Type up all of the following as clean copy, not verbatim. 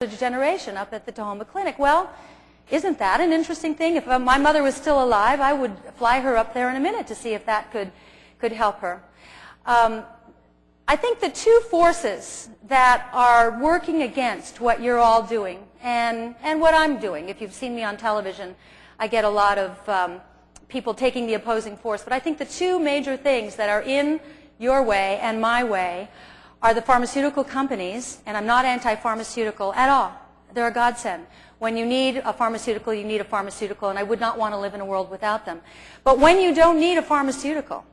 The degeneration up at the Tahoma Clinic. Well, isn't that an interesting thing? If my mother was still alive, I would fly her up there in a minute to see if that could help her. I think the two forces that are working against what you're all doing and what I'm doing, if you've seen me on television, I get a lot of people taking the opposing force. But I think the two major things that are in your way and my way are the pharmaceutical companies, and I'm not anti-pharmaceutical at all. They're a godsend. When you need a pharmaceutical, and I would not want to live in a world without them. But when you don't need a pharmaceutical,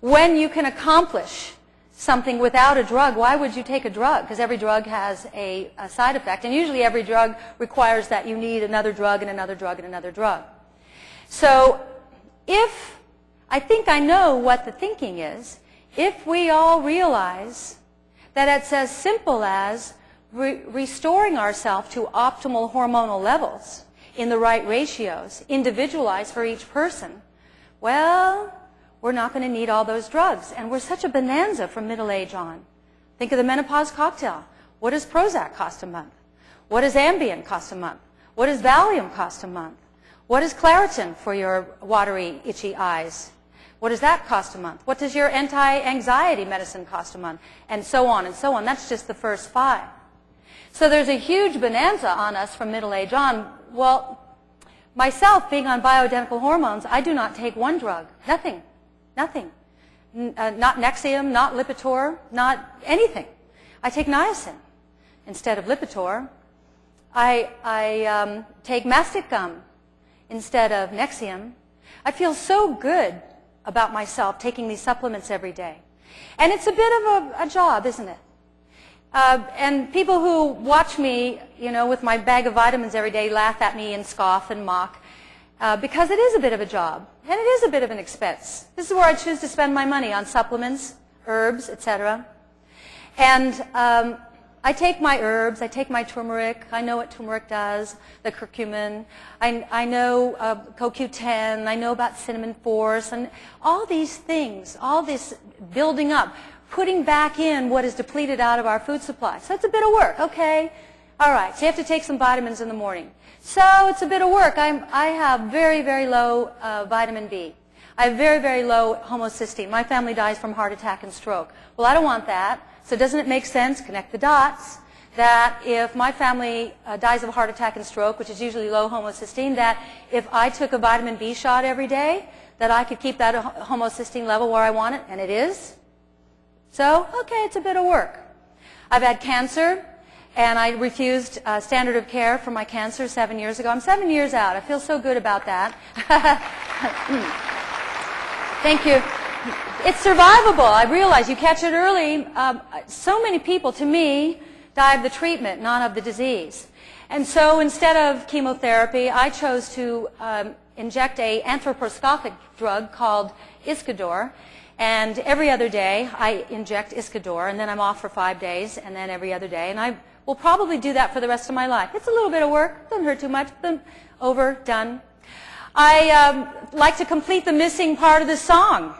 when you can accomplish something without a drug, why would you take a drug? Because every drug has a side effect, and usually every drug requires that you need another drug and another drug and another drug. So if, I think I know what the thinking is, if we all realize that it's as simple as restoring ourselves to optimal hormonal levels in the right ratios, individualized for each person, well, we're not going to need all those drugs. And we're such a bonanza from middle age on. Think of the menopause cocktail. What does Prozac cost a month? What does Ambien cost a month? What does Valium cost a month? What is Claritin for your watery, itchy eyes? What does that cost a month? What does your anti-anxiety medicine cost a month? And so on and so on. That's just the first five. So there's a huge bonanza on us from middle age on. Well, myself being on bioidentical hormones, I do not take one drug. Nothing. Nothing. Not Nexium, not Lipitor, not anything. I take niacin instead of Lipitor. I take mastic gum instead of Nexium. I feel so good about myself taking these supplements every day. And it's a bit of a job, isn't it? And people who watch me, you know, with my bag of vitamins every day laugh at me and scoff and mock because it is a bit of a job and it is a bit of an expense. This is where I choose to spend my money on supplements, herbs, etc. And I take my herbs, I take my turmeric, I know what turmeric does, the curcumin, I know CoQ10, I know about cinnamon force, and all these things, all this building up, putting back in what is depleted out of our food supply. So it's a bit of work, okay? All right, so you have to take some vitamins in the morning. So it's a bit of work. I have very, very low vitamin B. I have very, very low homocysteine. My family dies from heart attack and stroke. Well, I don't want that. So doesn't it make sense, connect the dots, that if my family dies of a heart attack and stroke, which is usually low homocysteine, that if I took a vitamin B shot every day, that I could keep that homocysteine level where I want it, and it is? So, okay, it's a bit of work. I've had cancer, and I refused standard of care for my cancer 7 years ago. I'm 7 years out. I feel so good about that. Thank you. It's survivable. I realize you catch it early. So many people, to me, die of the treatment, not of the disease. And so instead of chemotherapy, I chose to inject an anthroposcopic drug called Iskador. And every other day, I inject Iskador, and then I'm off for 5 days, and then every other day. And I will probably do that for the rest of my life. It's a little bit of work. Doesn't hurt too much. Boom. Over. Done. I like to complete the missing part of the song.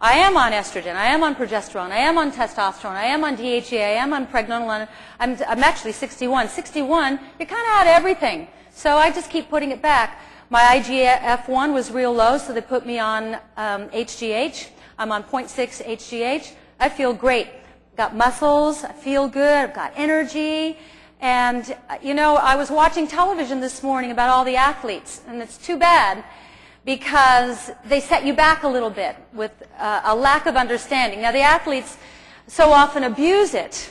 I am on estrogen, I am on progesterone, I am on testosterone, I am on DHEA, I am on pregnenolone. I'm actually 61. 61, you're kind of out of everything. So I just keep putting it back. My IGF-1 was real low, so they put me on HGH. I'm on 0.6 HGH. I feel great. Got muscles, I feel good, I've got energy. And, you know, I was watching television this morning about all the athletes, and it's too bad, because they set you back a little bit with a lack of understanding. Now, the athletes so often abuse it.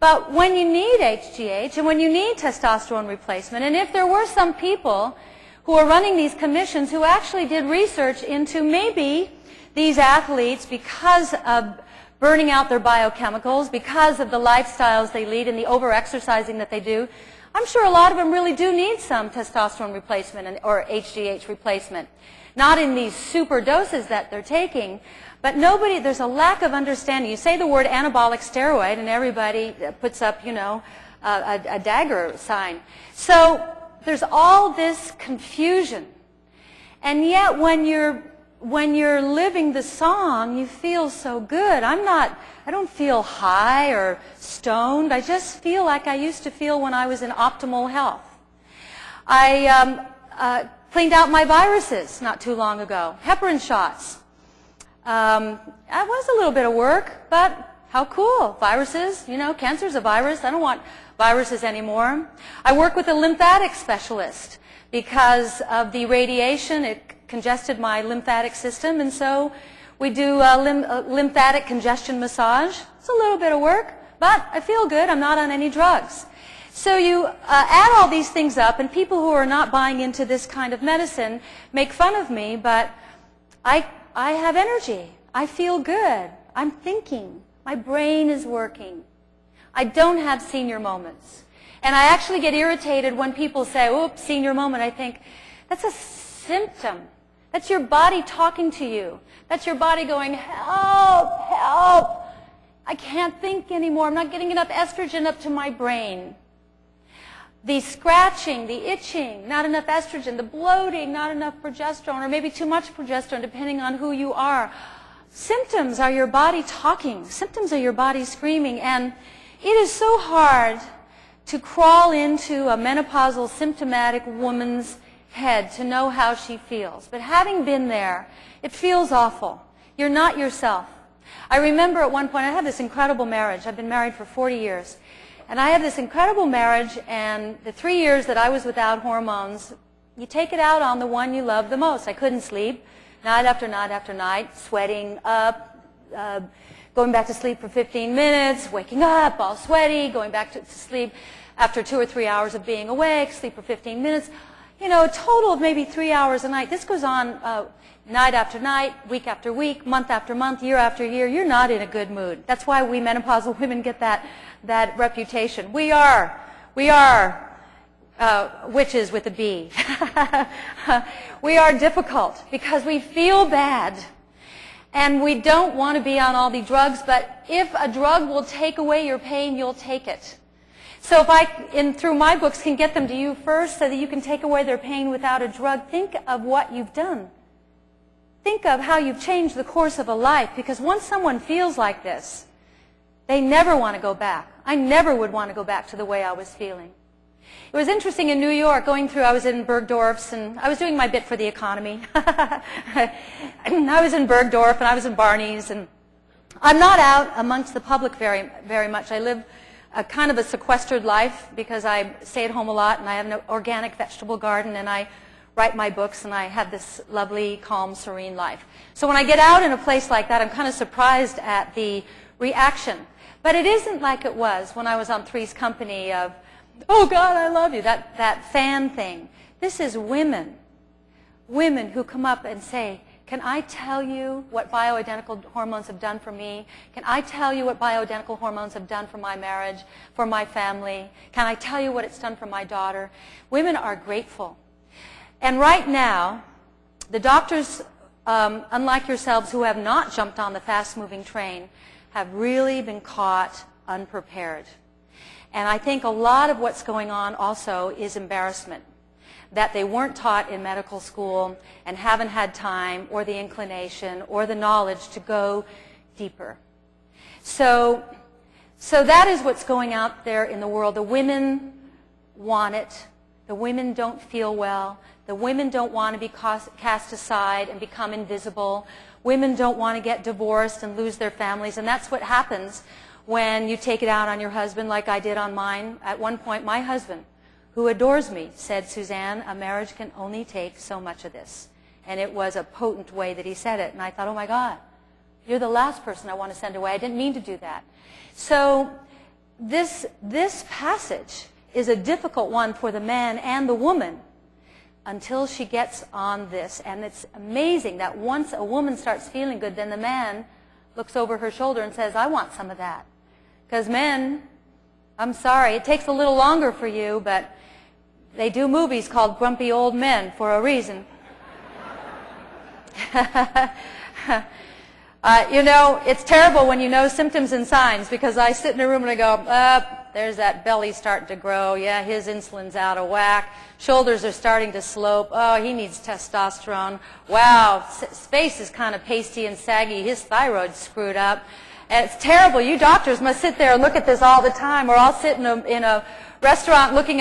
But when you need HGH and when you need testosterone replacement, and if there were some people who are running these commissions who actually did research into maybe these athletes, because of burning out their biochemicals, because of the lifestyles they lead and the over-exercising that they do, I'm sure a lot of them really do need some testosterone replacement or HGH replacement. Not in these super doses that they're taking, but nobody, there's a lack of understanding. You say the word anabolic steroid and everybody puts up, you know, a dagger sign. So there's all this confusion. And yet when you're when you're living the song, you feel so good. I don't feel high or stoned. I just feel like I used to feel when I was in optimal health. I cleaned out my viruses not too long ago. Heparin shots. That was a little bit of work, but how cool. Viruses, you know, cancer's a virus. I don't want viruses anymore. I work with a lymphatic specialist because of the radiation. It congested my lymphatic system, and so we do lymphatic congestion massage. It's a little bit of work, but I feel good. I'm not on any drugs. So you add all these things up, and people who are not buying into this kind of medicine make fun of me, but I have energy. I feel good. I'm thinking. My brain is working. I don't have senior moments. And I actually get irritated when people say, oops, senior moment. I think, that's a symptom. That's your body talking to you. That's your body going, help, help. I can't think anymore. I'm not getting enough estrogen up to my brain. The scratching, the itching, not enough estrogen, the bloating, not enough progesterone, or maybe too much progesterone, depending on who you are. Symptoms are your body talking. Symptoms are your body screaming. And it is so hard to crawl into a menopausal symptomatic woman's head to know how she feels. But having been there, it feels awful. You're not yourself. I remember at one point, I had this incredible marriage. I've been married for 40 years. And I had this incredible marriage, and the 3 years that I was without hormones, you take it out on the one you love the most. I couldn't sleep, night after night after night, sweating up, going back to sleep for 15 minutes, waking up, all sweaty, going back to sleep after 2 or 3 hours of being awake, sleep for 15 minutes. You know, a total of maybe 3 hours a night. This goes on night after night, week after week, month after month, year after year. You're not in a good mood. That's why we menopausal women get that reputation. We are witches with a B. We are difficult because we feel bad. And we don't want to be on all the drugs, but if a drug will take away your pain, you'll take it. So if through my books, can get them to you first so that you can take away their pain without a drug, think of what you've done. Think of how you've changed the course of a life, because once someone feels like this, they never want to go back. I never would want to go back to the way I was feeling. It was interesting in New York, I was in Bergdorf's, and I was doing my bit for the economy. I was in Bergdorf, and I was in Barney's, and I'm not out amongst the public very, very much. I live a kind of a sequestered life because I stay at home a lot, and I have an organic vegetable garden, and I write my books, and I have this lovely, calm, serene life. So when I get out in a place like that, I'm kind of surprised at the reaction. But it isn't like it was when I was on Three's Company of, oh God, I love you, that fan thing. This is women. Women who come up and say, can I tell you what bioidentical hormones have done for me? Can I tell you what bioidentical hormones have done for my marriage, for my family? Can I tell you what it's done for my daughter? Women are grateful. And right now, the doctors, unlike yourselves who have not jumped on the fast-moving train, have really been caught unprepared. And I think a lot of what's going on also is embarrassment, that they weren't taught in medical school and haven't had time or the inclination or the knowledge to go deeper. So that is what's going out there in the world. The women want it. The women don't feel well. The women don't want to be cast aside and become invisible. Women don't want to get divorced and lose their families, and that's what happens when you take it out on your husband like I did on mine. At one point, my husband, who adores me, said, Suzanne, a marriage can only take so much of this. And it was a potent way that he said it. And I thought, oh my God, you're the last person I want to send away. I didn't mean to do that. So this passage is a difficult one for the man and the woman until she gets on this. And it's amazing that once a woman starts feeling good, then the man looks over her shoulder and says, I want some of that. Because men, I'm sorry, it takes a little longer for you, but they do movies called Grumpy Old Men for a reason. You know, it's terrible when you know symptoms and signs, because I sit in a room and I go, there's that belly starting to grow. Yeah, his insulin's out of whack. Shoulders are starting to slope. Oh, he needs testosterone. Wow, face is kind of pasty and saggy. His thyroid's screwed up. And it's terrible. You doctors must sit there and look at this all the time, or I'll sit in a restaurant looking at